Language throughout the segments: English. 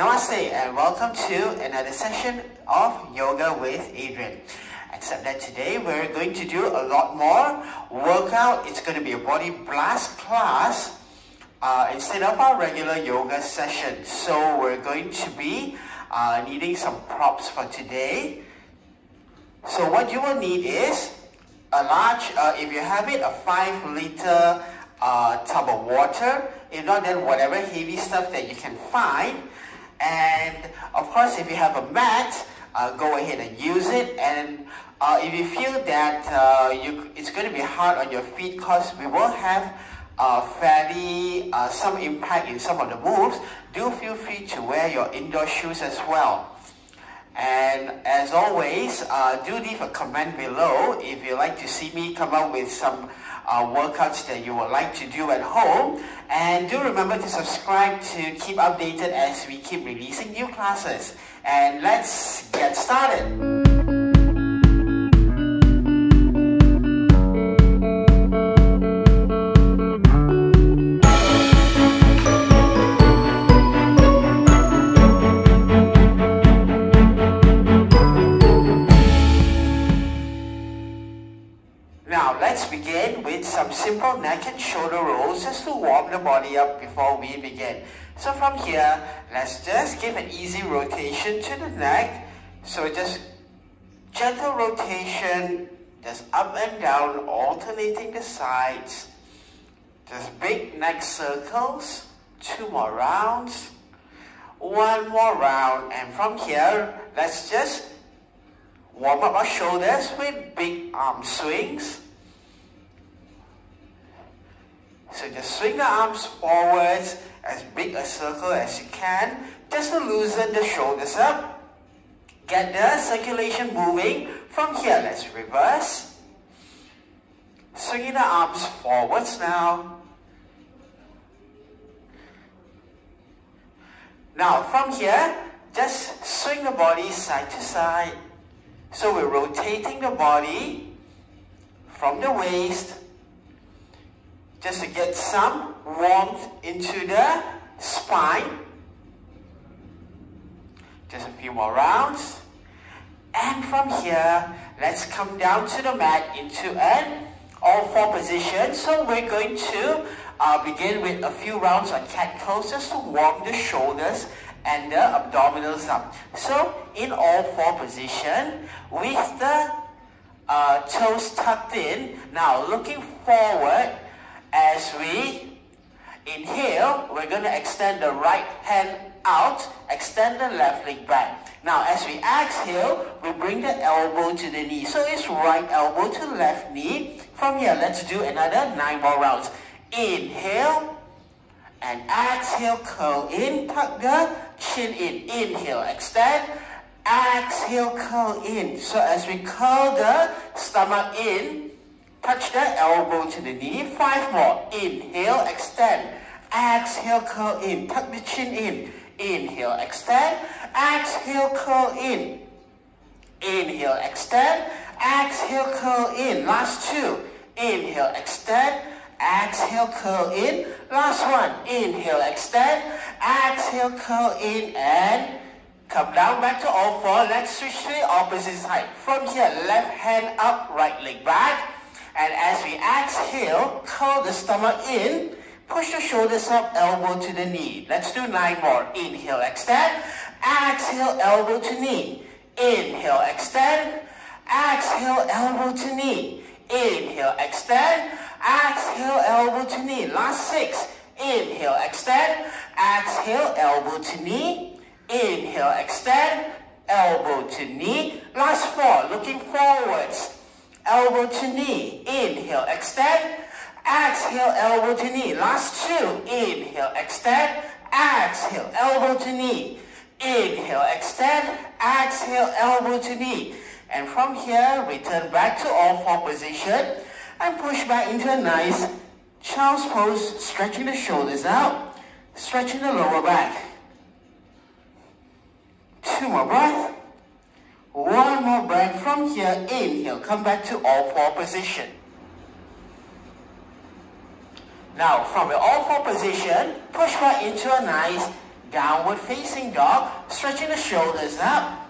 Namaste and welcome to another session of Yoga with Adriene. Except that today we're going to do a lot more workout. It's going to be a Body Blast class instead of our regular yoga session. So we're going to be needing some props for today. So what you will need is a large, if you have it, a 5-liter tub of water. If not, then whatever heavy stuff that you can find. And of course, if you have a mat, go ahead and use it. And if you feel that it's going to be hard on your feet, because we will have some impact in some of the moves, do feel free to wear your indoor shoes as well. And as always, do leave a comment below if you'd like to see me come up with some workouts that you would like to do at home. And do remember to subscribe to keep updated as we keep releasing new classes. And let's get started. Some simple neck and shoulder rolls just to warm the body up before we begin. So from here, let's just give an easy rotation to the neck. So just gentle rotation, just up and down, alternating the sides. Just big neck circles, 2 more rounds, 1 more round. And from here, let's just warm up our shoulders with big arm swings. So just swing the arms forwards, as big a circle as you can, just to loosen the shoulders up. Get the circulation moving. From here, let's reverse. Swinging the arms forwards now. Now from here, just swing the body side to side. So we're rotating the body from the waist, just to get some warmth into the spine. Just a few more rounds. And from here, let's come down to the mat into an all-four position. So we're going to begin with a few rounds on cat cows just to warm the shoulders and the abdominals up. So in all-four position, with the toes tucked in, now looking forward. As we inhale, we're going to extend the right hand out, extend the left leg back. Now, as we exhale, we bring the elbow to the knee. So it's right elbow to left knee. From here, let's do another 9 more rounds. Inhale and exhale, curl in, tuck the chin in. Inhale, extend. Exhale, curl in. So as we curl the stomach in, touch the elbow to the knee. 5 more. Inhale, extend. Exhale, curl in. Tuck the chin in. Inhale, extend. Exhale, curl in. Inhale, extend. Exhale, curl in. Last 2. Inhale, extend. Exhale, curl in. Last 1. Inhale, extend. Exhale, curl in. And come down back to all 4. Let's switch to the opposite side. From here, left hand up, right leg back. And as we exhale, curl the stomach in, push the shoulders up, elbow to the knee. Let's do 9 more. Inhale, extend. Exhale, elbow to knee. Inhale, extend. Exhale, elbow to knee. Inhale, extend. Exhale, elbow to knee. Last 6. Inhale, extend. Exhale, elbow to knee. Inhale, extend. Elbow to knee. Last 4. Looking forwards. Elbow to knee. Inhale, extend. Exhale, elbow to knee. Last 2. Inhale, extend. Exhale, elbow to knee. Inhale, extend. Exhale, elbow to knee. And from here, return back to all 4 position and push back into a nice child's pose, stretching the shoulders out, stretching the lower back. 2 more breath. 1 more breath. From here, inhale, come back to all 4 position. Now, from the all 4 position, push back into a nice Downward facing dog, stretching the shoulders up.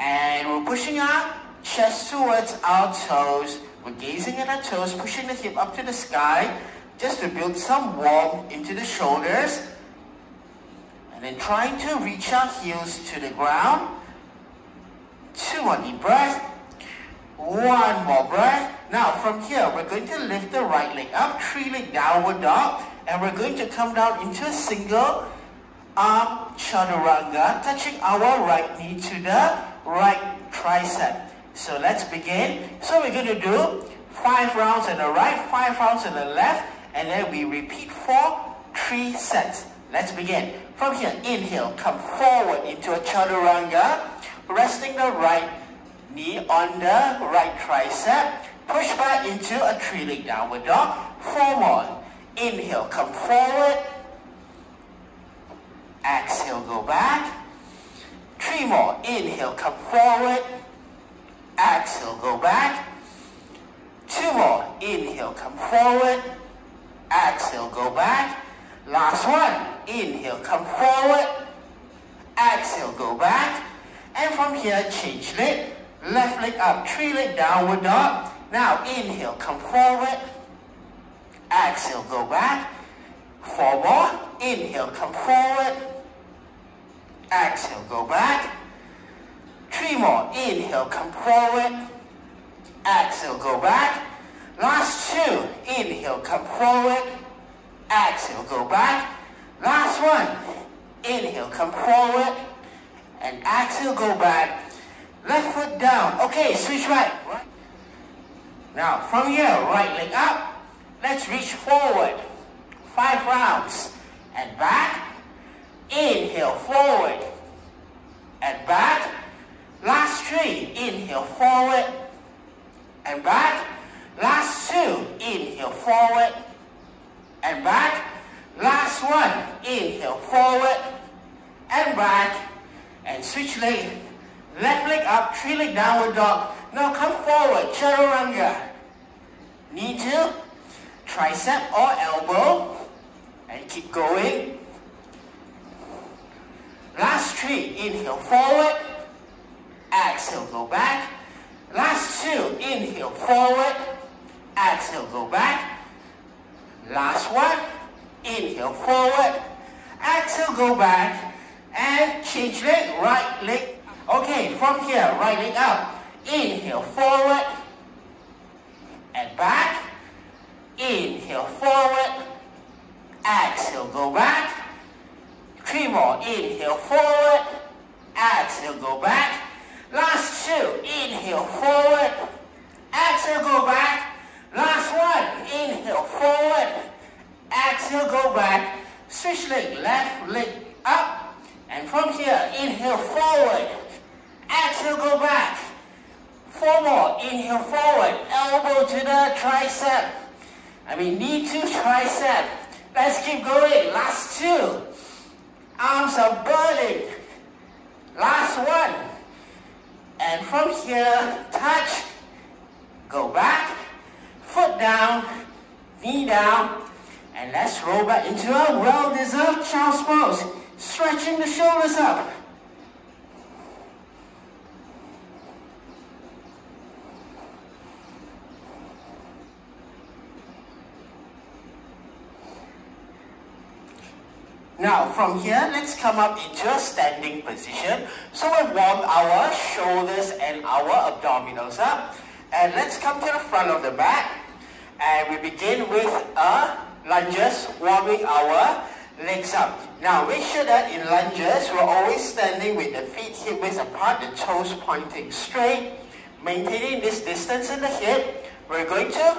And we're pushing our chest towards our toes. We're gazing at our toes, pushing the hip up to the sky, just to build some warmth into the shoulders. And then trying to reach our heels to the ground. Two more deep breaths. One more breath. Now from here, we're going to lift the right leg up, three leg downward dog. And we're going to come down into a single arm chaturanga, touching our right knee to the right tricep. So let's begin. So we're going to do 5 rounds on the right, 5 rounds on the left, and then we repeat for 3 sets. Let's begin. From here, inhale, come forward into a chaturanga, resting the right knee on the right tricep. Push back into a 3-leg downward dog. 4 more. Inhale, come forward. Exhale, go back. 3 more. Inhale, come forward. Exhale, go back. 2 more. Inhale, come forward. Exhale, go back. Last one. Inhale, come forward. Exhale, go back. And from here, change leg. Left leg up, 3-leg downward dog. Now, inhale, come forward. Exhale, go back. 4 more. Inhale, come forward. Exhale, go back. 3 more. Inhale, come forward. Exhale, go back. Last 2. Inhale, come forward. Exhale, go back. Last 1. Inhale, come forward. And exhale, go back. Left foot down. Okay, switch back. Right. Now, from here, right leg up. Let's reach forward. 5 rounds. And back. Inhale, forward. And back. Last 3. Inhale, forward. And back. Last 2. Inhale, forward. And back. Last 1. Inhale, forward. And back. And switch leg. Left leg up, 3-leg downward dog. Now come forward, chaturanga. Knee to tricep or elbow. And keep going. Last 3, inhale forward. Exhale, go back. Last 2, inhale forward. Exhale, go back. Last 1, inhale forward. Exhale, go back. And change leg, right leg. Okay, from here, right leg up. Inhale, forward. And back. Inhale, forward. Exhale, go back. 3 more. Inhale, forward. Exhale, go back. Last 2. Inhale, forward. Exhale, go back. Last 1. Inhale, forward. Exhale, go back. Switch leg, left leg up. And from here, inhale, forward. Exhale, go back. 4 more. Inhale, forward. Elbow to the tricep. Knee to tricep. Let's keep going. Last 2. Arms are burning. Last 1. And from here, touch. Go back. Foot down. Knee down. And let's roll back into a well-deserved child's pose. Stretching the shoulders up. Now from here, let's come up into a standing position. So we've warmed our shoulders and our abdominals up. And let's come to the front of the back. And we begin with lunges, warming our legs up. Now make sure that in lunges, we're always standing with the feet hip width apart, the toes pointing straight. Maintaining this distance in the hip, we're going to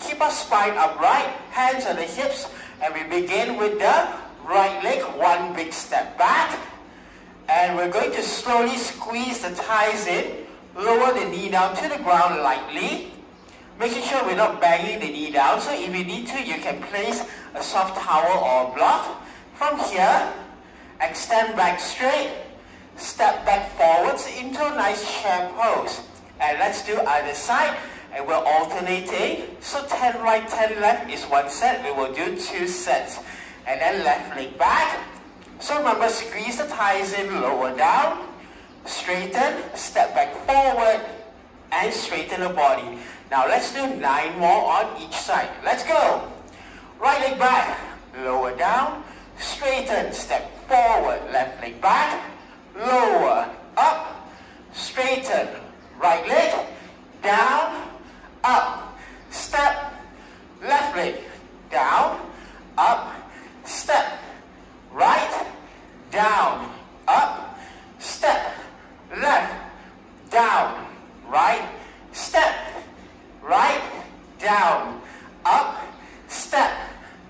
keep our spine upright, hands on the hips. And we begin with the right leg, 1 big step back, and we're going to slowly squeeze the thighs in, lower the knee down to the ground lightly, making sure we're not banging the knee down. So if you need to, you can place a soft towel or a block. From here, extend back straight, step back forwards into a nice chair pose. And let's do either side, and we're alternating. So 10 right, 10 left is 1 set, we will do 2 sets. And then left leg back, So remember, squeeze the thighs in, lower down, straighten, step back forward, and straighten the body. Now let's do 9 more on each side. Let's go. Right leg back, lower down, straighten, step forward, left leg back, lower, up, straighten, right leg, down, up, step, left leg, down, up, step, right, down, up, step, left, down, right, step, right, down, up, step,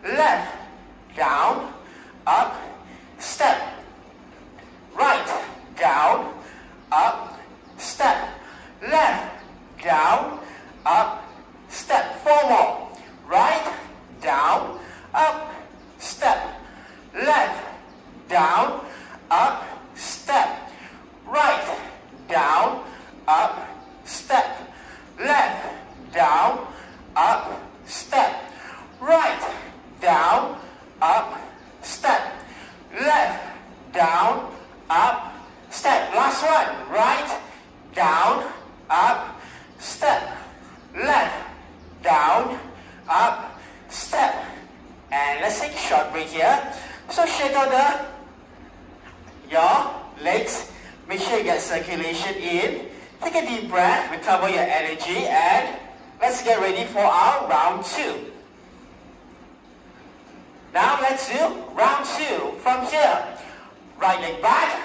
left, down, up, step, right, down, up, step, left, down, up, step, 4 more, right, down, up, step, left, down, up, step, right, down, up, step, left, down, up, step, right, down, up, step, left, down, up, step. Last one, right, down, up, step, left, down, up, step. And let's take a short break here. So shake out your legs. Make sure you get circulation in. Take a deep breath, recover your energy, and let's get ready for our round 2. Now let's do round 2 from here. Right leg back,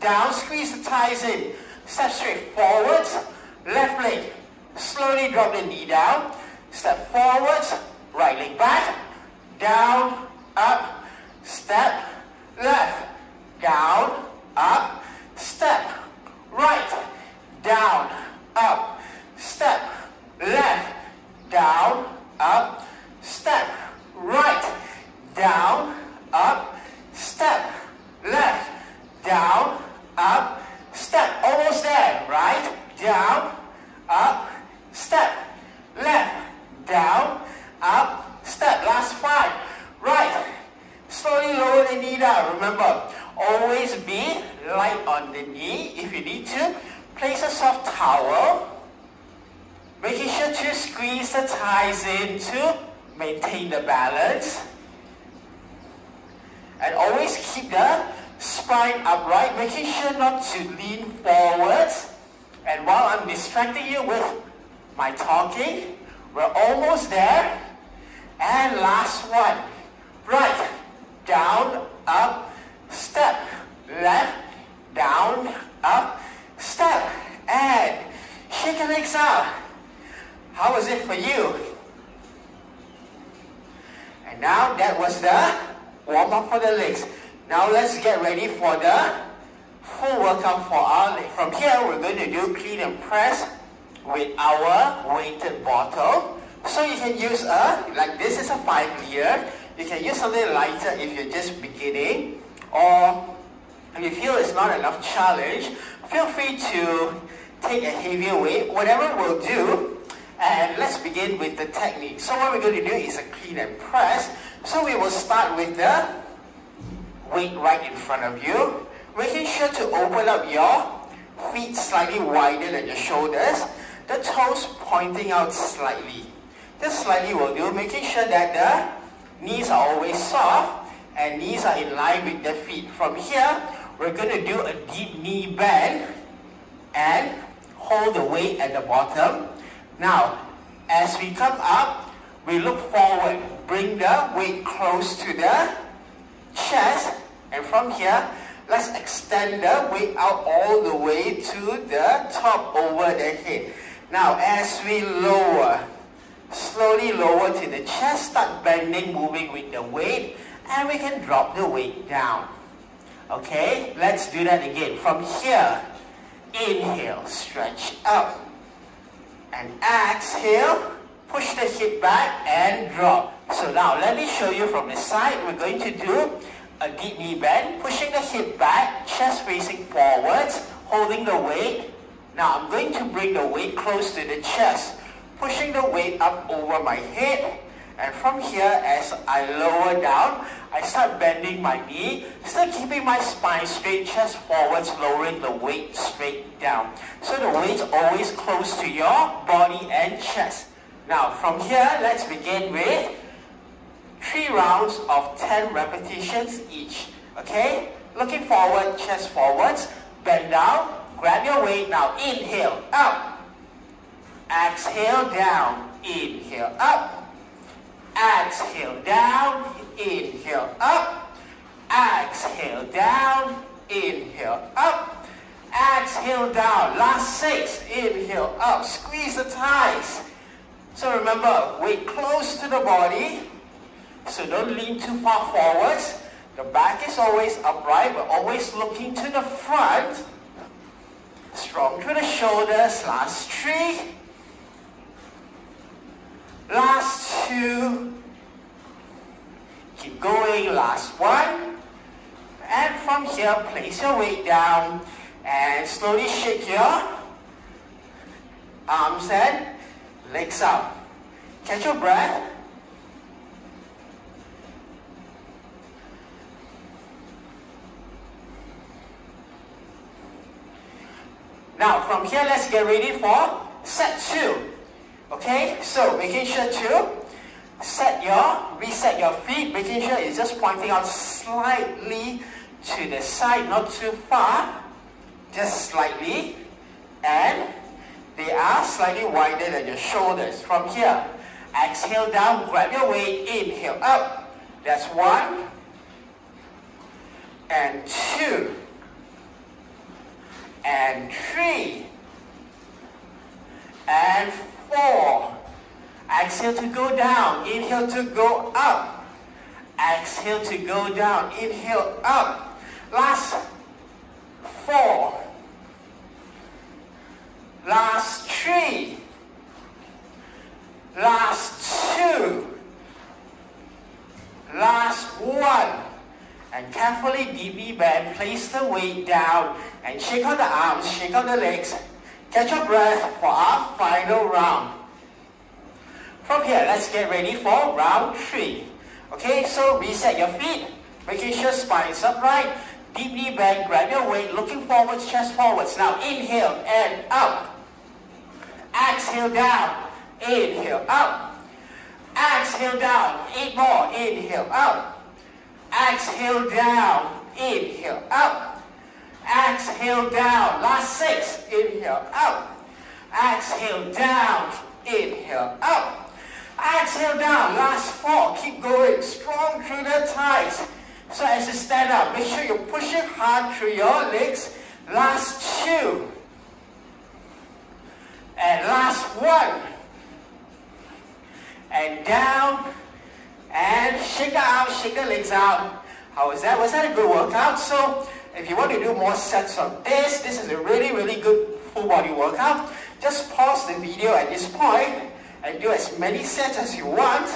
down, squeeze the thighs in. Step straight forwards, left leg. Slowly drop the knee down. Step forwards, right leg back, down, up, step, left, down, up, step, right, down, up, step, left, down, up, step, right, down, up, step, left, down, up, step. Almost there, right, down, up, step, left, down, up, step. Last 5, right, slowly lower the knee down. Remember, always be light on the knee. If you need to, place a soft towel, making sure to squeeze the thighs in to maintain the balance. And always keep the spine upright, making sure not to lean forwards. And while I'm distracting you with my talking, we're almost there. And last one, right, down, up, step, left, down, up, step, and shake your legs out. How was it for you? And now that was the warm up for the legs. Now let's get ready for the full workout for our legs. From here, we're going to do clean and press with our weighted bottle. So you can use like this is a 5-liter. You can use something lighter if you're just beginning, or if you feel it's not enough challenge, feel free to take a heavier weight, whatever we'll do. And let's begin with the technique. So what we're going to do is a clean and press. So we will start with the weight right in front of you, making sure to open up your feet slightly wider than your shoulders, the toes pointing out slightly. Just slightly will do, making sure that the knees are always soft and knees are in line with the feet. From here, we're going to do a deep knee bend and hold the weight at the bottom. Now, as we come up, we look forward, bring the weight close to the chest, and from here, let's extend the weight out all the way to the top over the head. Now, as we lower, slowly lower to the chest, start bending, moving with the weight, and we can drop the weight down. Okay, let's do that again. From here, inhale, stretch up, and exhale, push the hip back and drop. So now let me show you from the side. We're going to do a deep knee bend, pushing the hip back, chest facing forwards, holding the weight. Now I'm going to bring the weight close to the chest, pushing the weight up over my head, And from here, as I lower down, I start bending my knee, still keeping my spine straight, chest forwards, lowering the weight straight down. So the weight's always close to your body and chest. Now from here, let's begin with 3 rounds of 10 repetitions each. Okay? Looking forward, chest forwards, bend down, grab your weight. Now inhale, up. Exhale, down. Inhale, up. Exhale, down. Inhale, up. Exhale, down. Inhale, up. Exhale, down. Last 6. Inhale, up. Squeeze the thighs. So remember, weight close to the body. So don't lean too far forwards. The back is always upright. We're always looking to the front. Strong through the shoulders. Last 3. Last 2. Keep going. Last 1. And from here, place your weight down and slowly shake your arms and legs out. Catch your breath. Now from here, let's get ready for set 2. Okay, so making sure to reset your feet, making sure it's just pointing out slightly to the side, not too far, just slightly, and they are slightly wider than your shoulders. From here, exhale down, grab your weight, inhale up. That's 1 and 2 and 3 and 4. Exhale to go down, inhale to go up. Exhale to go down, inhale up. Last 4. Last 3. Last 2. Last 1. And carefully DB bend, place the weight down and shake out the arms, shake out the legs. Catch your breath for our final round. From here, let's get ready for round 3. Okay, so reset your feet, making sure spine's upright. Deeply bend, grab your weight, looking forwards, chest forwards. Now inhale and up. Exhale down. Inhale up. Exhale down. 8 more. Inhale up. Exhale down. Inhale up. Exhale down. Last 6. Inhale up. Exhale down. Inhale up. Exhale down. Last 4. Keep going. Strong through the thighs. So as you stand up, make sure you push it hard through your legs. Last 2. And last 1. And down. And shake the arms, shake the legs out. How was that? Was that a good workout? So if you want to do more sets of this is a really, really good full body workout. Just pause the video at this point and do as many sets as you want,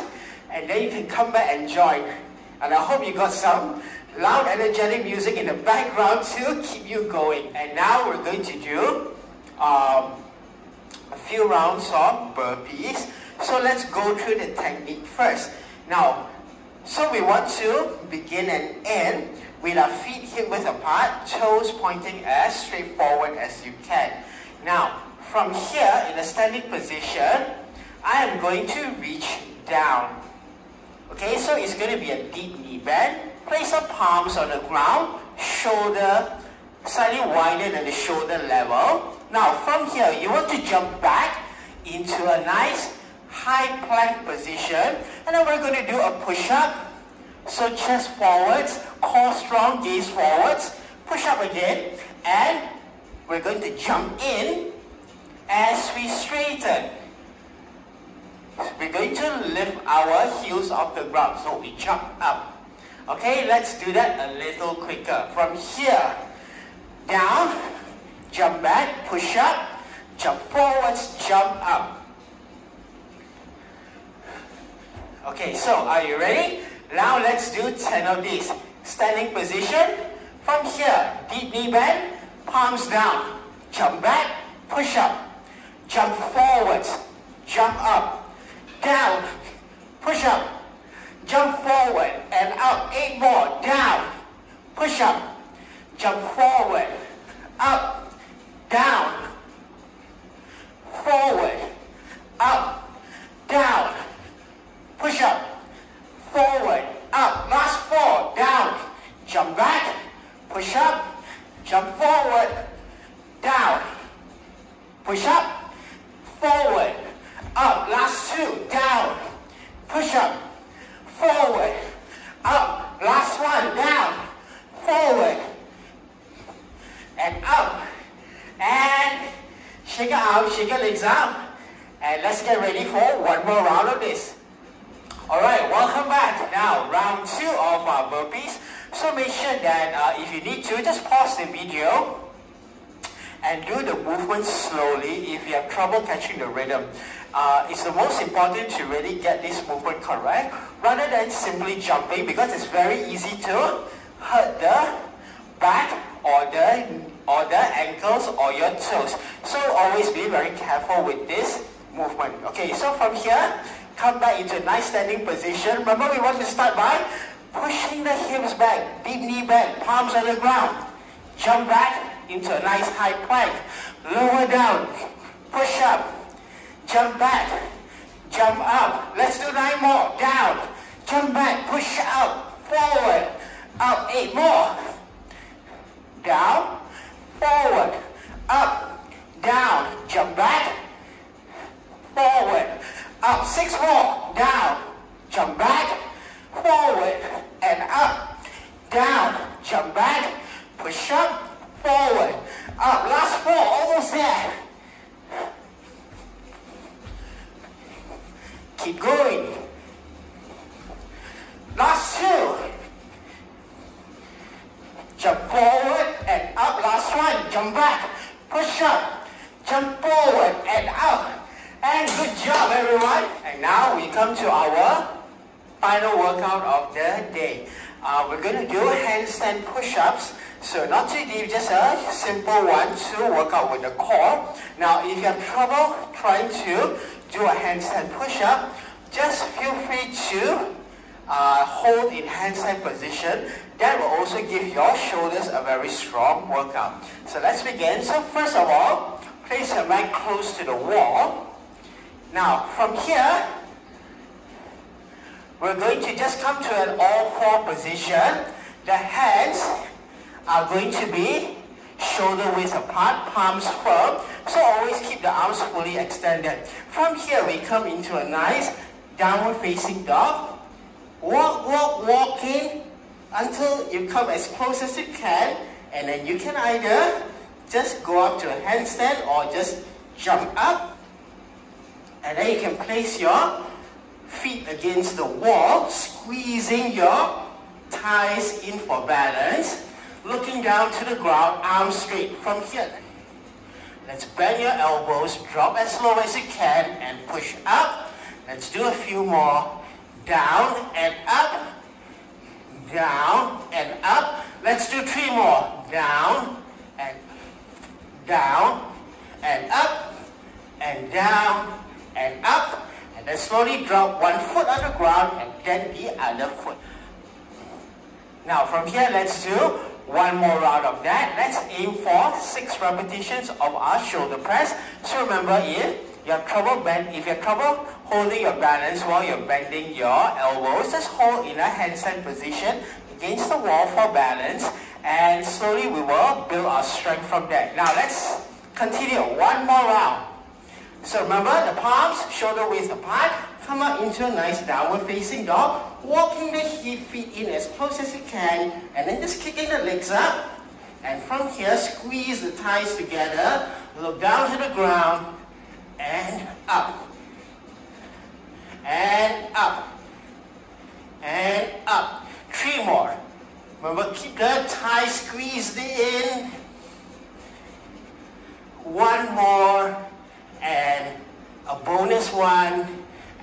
and then you can come back and join. And I hope you got some loud, energetic music in the background to keep you going. And now we're going to do a few rounds of burpees. So let's go through the technique first. Now, so we want to begin and end with our feet hip width apart, toes pointing as straight forward as you can. Now, from here in a standing position, I am going to reach down. Okay, so it's going to be a deep knee bend. Place your palms on the ground, shoulder slightly wider than the shoulder level. Now from here, you want to jump back into a nice high plank position. And then we're going to do a push-up. So chest forwards, core strong, gaze forwards. Push-up again. And we're going to jump in as we straighten. We're going to lift our heels off the ground, so we jump up. Okay, let's do that a little quicker. From here, down, jump back, push up, jump forwards, jump up. Okay, so are you ready? Now let's do 10 of these. Standing position. From here, deep knee bend, palms down, jump back, push up, jump forwards, jump up. Down, push up, jump forward and up, 8 more, down, push up, jump forward, up, down, forward, up, down, push up, forward, up, last 4, down, jump back, push up, jump forward, down, push up, forward, up, last 2, down, push up, forward, up, last 1, down, forward, and up, and shake your arms, shake your legs out, and let's get ready for one more round of this. Alright, welcome back. Now, round 2 of our burpees. So make sure that if you need to, just pause the video and do the movement slowly if you have trouble catching the rhythm. It's the most important to really get this movement correct rather than simply jumping, because it's very easy to hurt the back or the ankles or your toes. So always be very careful with this movement. Okay, so from here, come back into a nice standing position. Remember, we want to start by pushing the hips back, deep knee back, palms on the ground. Jump back into a nice high plank. Lower down, push up, jump back, jump up. Let's do 9 more. Down, jump back, push up, forward, up, 8 more. Down, forward, up, down, jump back, forward, up, 6 more, down, jump back, forward, and up, down, jump back, push up, forward, up, last 4, almost there. Keep going. Last 2. Jump forward and up, last 1, jump back, push up, jump forward and up. And good job, everyone. And now we come to our final workout of the day. We're going to do handstand push-ups. So not too deep, just a simple one to work out with the core. Now, if you have trouble trying to do a handstand push-up, just feel free to hold in handstand position. That will also give your shoulders a very strong workout. So let's begin. So first of all, place your mat close to the wall. Now, from here, we're going to just come to an all-four position. The hands are going to be shoulder width apart, palms firm. So always keep the arms fully extended. From here, we come into a nice downward-facing dog. Walk, walk, walk in until you come as close as you can. And then you can either just go up to a handstand or just jump up. And then you can place your feet against the wall, squeezing your thighs in for balance, looking down to the ground, arms straight. From here, let's bend your elbows, drop as low as you can, and push up. Let's do a few more. Down and up, down and up. Let's do 3 more. Down and up, and down and up. Then slowly drop one foot on the ground and then the other foot. Now from here, let's do one more round of that. Let's aim for 6 repetitions of our shoulder press. So remember, if you have trouble holding your balance while you're bending your elbows, just hold in a handstand position against the wall for balance, and slowly we will build our strength from there. Now let's continue one more round. So remember, the palms, shoulder width apart, come up into a nice downward facing dog, walking the feet in as close as you can, and then just kicking the legs up. And from here, squeeze the thighs together, look down to the ground, and up, and up, and up. 3 more. Remember, keep the thighs squeezed in. 1 more. And a bonus 1.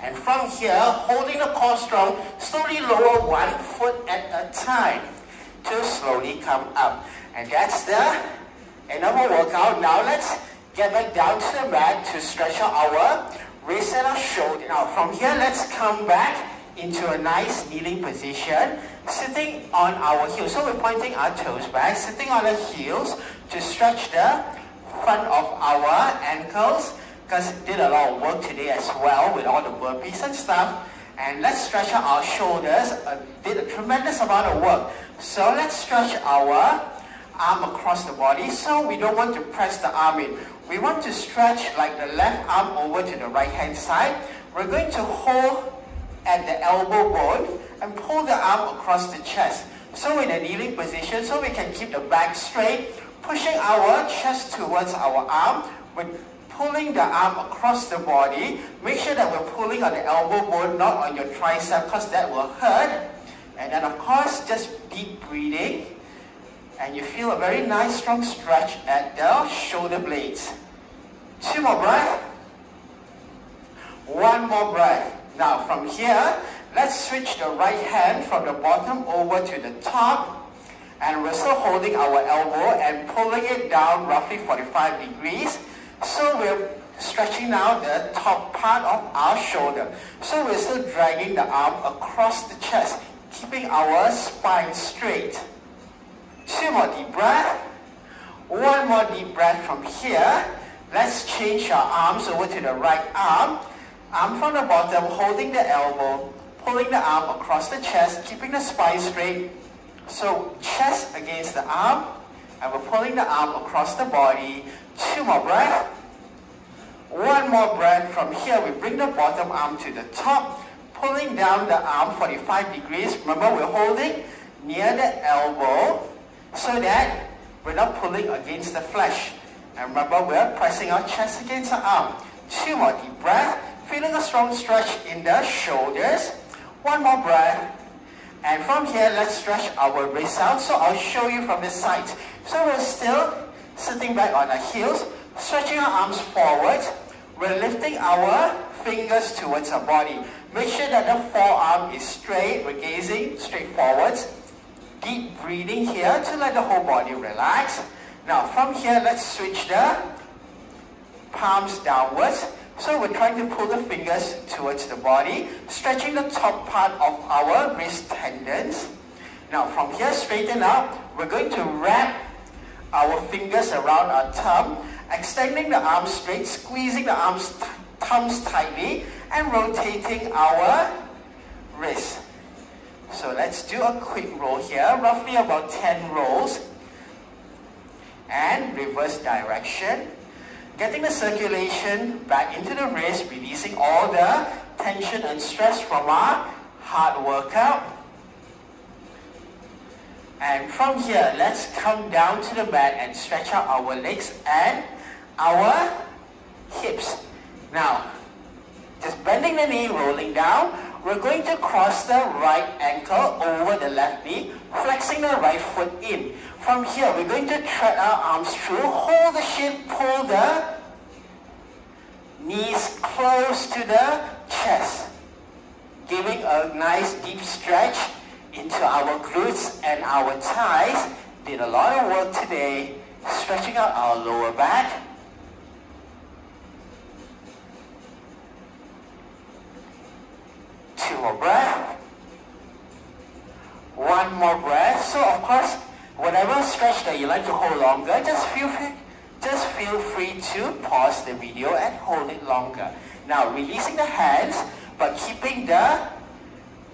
And from here, holding the core strong, slowly lower 1 foot at a time to slowly come up. And that's the end of our workout. Now let's get back down to the mat to stretch out our wrists and our shoulders. Now from here, let's come back into a nice kneeling position, sitting on our heels. So we're pointing our toes back, sitting on the heels to stretch the front of our ankles, because did a lot of work today as well with all the burpees and stuff. And let's stretch out our shoulders, did a tremendous amount of work. So let's stretch our arm across the body. So we don't want to press the arm in. We want to stretch like the left arm over to the right hand side. We're going to hold at the elbow bone and pull the arm across the chest. So in a kneeling position, so we can keep the back straight, pushing our chest towards our arm, but pulling the arm across the body. Make sure that we're pulling on the elbow bone, not on your tricep, because that will hurt. And then of course, just deep breathing. And you feel a very nice strong stretch at the shoulder blades. Two more breath. One more breath. Now from here, let's switch the right hand from the bottom over to the top. And we're still holding our elbow and pulling it down roughly 45 degrees. So we're stretching now the top part of our shoulder. So we're still dragging the arm across the chest, keeping our spine straight. Two more deep breath. One more deep breath from here. Let's change our arms over to the right arm. Arm from the bottom, holding the elbow, pulling the arm across the chest, keeping the spine straight. So chest against the arm, and we're pulling the arm across the body. Two more breath. One more breath. From here, we bring the bottom arm to the top, pulling down the arm 45 degrees. Remember, we're holding near the elbow so that we're not pulling against the flesh. And remember, we're pressing our chest against the arm. Two more deep breath. Feeling a strong stretch in the shoulders. One more breath. And from here, let's stretch our wrists out. So I'll show you from this side. So we're still sitting back on our heels, stretching our arms forward. We're lifting our fingers towards our body. Make sure that the forearm is straight. We're gazing straight forwards. Deep breathing here to let the whole body relax. Now from here, let's switch the palms downwards. So we're trying to pull the fingers towards the body, stretching the top part of our wrist tendons. Now from here, straighten up. We're going to wrap our fingers around our thumb, extending the arms straight, squeezing the arms, thumbs tightly, and rotating our wrist. So let's do a quick roll here, roughly about 10 rolls. And reverse direction. Getting the circulation back into the wrist, releasing all the tension and stress from our hard workout. And from here, let's come down to the mat and stretch out our legs and our hips. Now, just bending the knee, rolling down, we're going to cross the right ankle over the left knee, flexing the right foot in. From here, we're going to thread our arms through, hold the shin, pull the knees close to the chest, giving a nice deep stretch into our glutes and our thighs. Did a lot of work today, stretching out our lower back. Two more breath. One more breath. So of course, whatever stretch that you like to hold longer, just feel free to pause the video and hold it longer. Now releasing the hands, but keeping the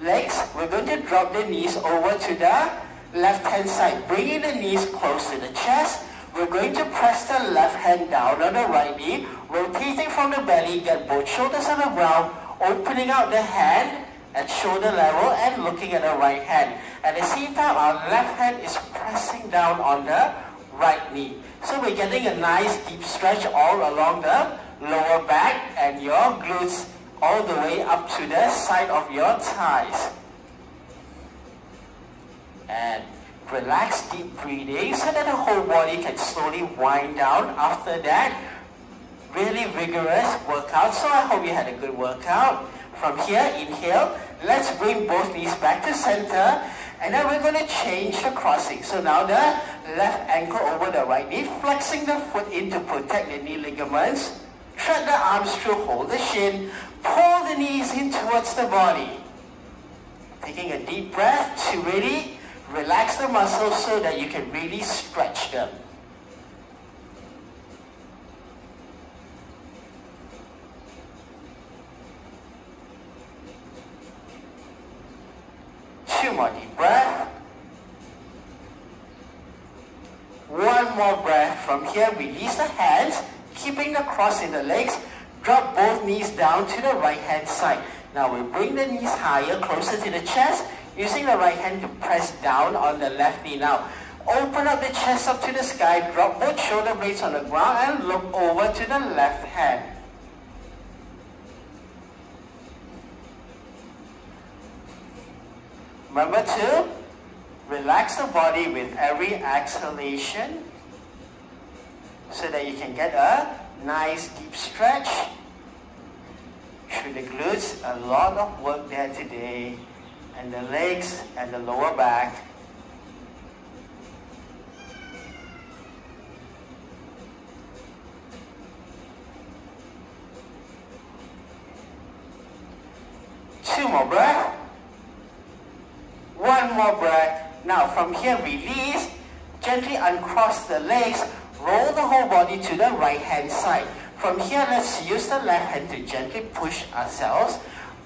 legs, we're going to drop the knees over to the left hand side, bringing the knees close to the chest. We're going to press the left hand down on the right knee, rotating from the belly, get both shoulders on the ground, opening out the hand at shoulder level and looking at the right hand. At the same time, our left hand is pressing down on the right knee. So we're getting a nice deep stretch all along the lower back and your glutes all the way up to the side of your thighs. And relax, deep breathing so that the whole body can slowly wind down after that really vigorous workout. So I hope you had a good workout. From here, inhale, let's bring both knees back to center, and then we're going to change the crossing. So now the left ankle over the right knee, flexing the foot in to protect the knee ligaments, thread the arms through, hold the shin, pull the knees in towards the body. Taking a deep breath to really relax the muscles so that you can really stretch them. Two more deep breaths. One more breath. From here, release the hands, keeping the cross in the legs. Drop both knees down to the right hand side. Now we'll bring the knees higher, closer to the chest, using the right hand to press down on the left knee. Now open up the chest up to the sky, drop both shoulder blades on the ground and look over to the left hand. Remember to relax the body with every exhalation so that you can get a nice deep stretch through the glutes. A lot of work there today, and the legs and the lower back. Two more breaths. One more breath. Now from here, release, gently uncross the legs, roll the whole body to the right hand side. From here, let's use the left hand to gently push ourselves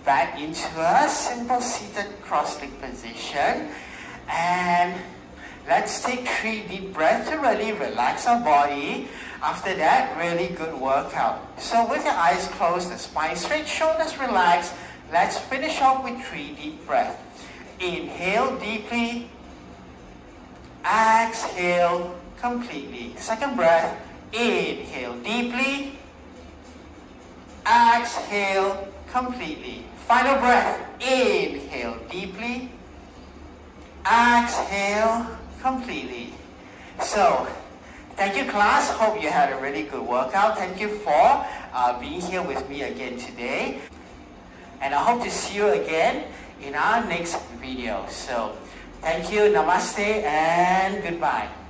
back into a simple seated cross-leg position. And let's take 3 deep breaths to really relax our body. After that, really good workout. So with your eyes closed, the spine straight, shoulders relaxed, let's finish off with 3 deep breaths. Inhale deeply. Exhale completely. Second breath. Inhale deeply. Exhale completely. Final breath. Inhale deeply. Exhale completely. So, thank you, class. Hope you had a really good workout. Thank you for being here with me again today. And I hope to see you again in our next video. So, thank you. Namaste and goodbye.